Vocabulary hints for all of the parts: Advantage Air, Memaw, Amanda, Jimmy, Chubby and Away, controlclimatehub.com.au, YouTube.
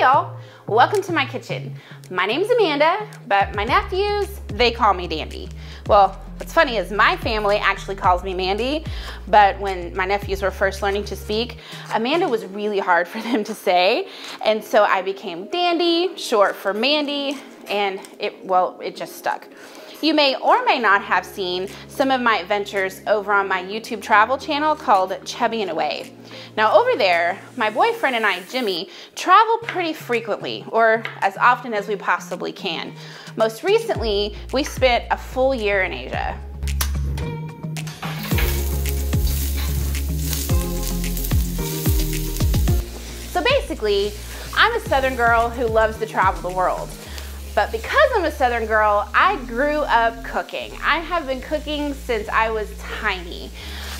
Hey y'all, welcome to my kitchen. My name's Amanda, but my nephews, they call me Dandy. Well, what's funny is my family actually calls me Mandy, but when my nephews were first learning to speak, Amanda was really hard for them to say. And so I became Dandy, short for Mandy, and it just stuck. You may or may not have seen some of my adventures over on my YouTube travel channel called Chubby and Away. Now over there, my boyfriend and I, Jimmy, travel pretty frequently, or as often as we possibly can. Most recently, we spent a full year in Asia. So basically, I'm a Southern girl who loves to travel the world. But because I'm a Southern girl, I grew up cooking. I have been cooking since I was tiny.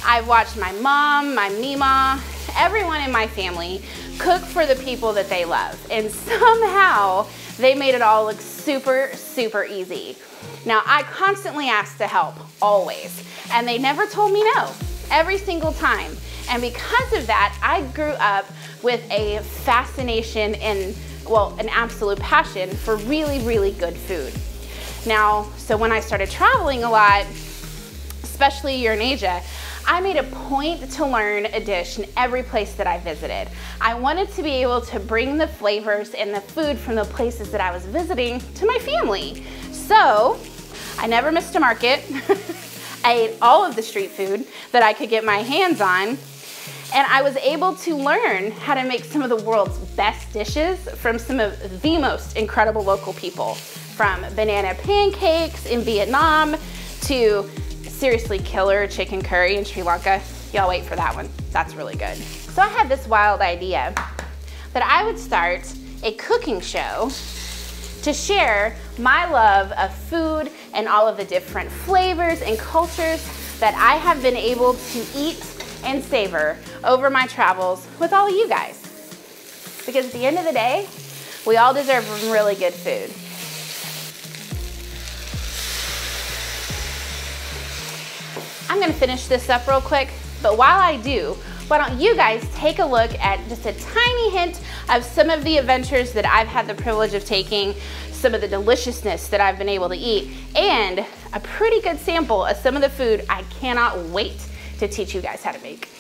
I've watched my mom, my Memaw, everyone in my family cook for the people that they love. And somehow they made it all look super, super easy. Now I constantly asked to help, always. And they never told me no, every single time. And because of that, I grew up with a fascination and an absolute passion for really, really good food. Now, so when I started traveling a lot, especially here in Asia, I made a point to learn a dish in every place that I visited. I wanted to be able to bring the flavors and the food from the places that I was visiting to my family. So I never missed a market. I ate all of the street food that I could get my hands on. And I was able to learn how to make some of the world's best dishes from some of the most incredible local people, from banana pancakes in Vietnam to seriously killer chicken curry in Sri Lanka. Y'all wait for that one, that's really good. So I had this wild idea that I would start a cooking show to share my love of food and all of the different flavors and cultures that I have been able to eat and savor over my travels with all of you guys. Because at the end of the day, we all deserve really good food. I'm gonna finish this up real quick, but while I do, why don't you guys take a look at just a tiny hint of some of the adventures that I've had the privilege of taking, some of the deliciousness that I've been able to eat, and a pretty good sample of some of the food I cannot wait to teach you guys how to make.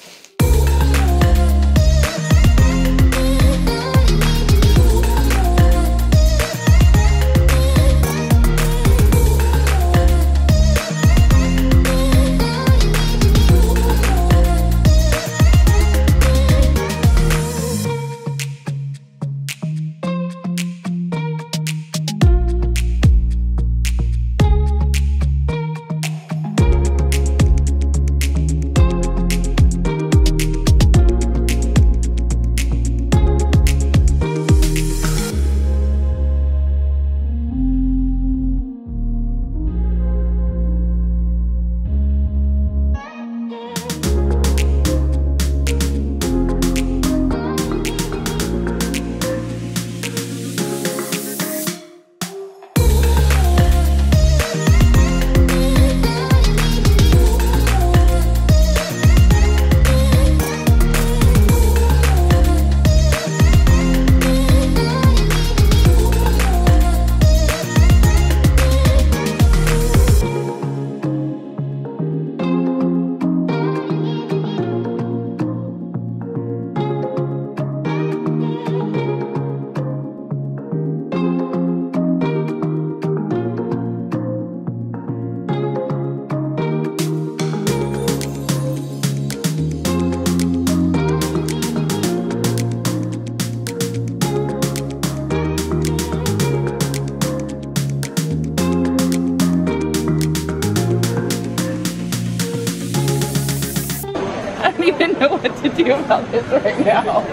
About this right now.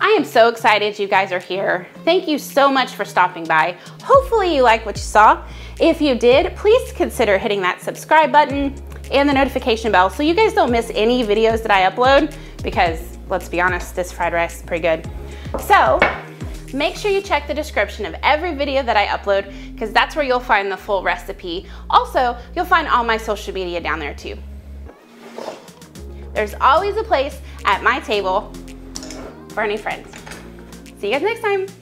I am so excited you guys are here. Thank you so much for stopping by. Hopefully you like what you saw. If you did, please consider hitting that subscribe button and the notification bell so you guys don't miss any videos that I upload, because let's be honest, this fried rice is pretty good. So make sure you check the description of every video that I upload, because that's where you'll find the full recipe. Also, you'll find all my social media down there too. There's always a place at my table for any friends. See you guys next time.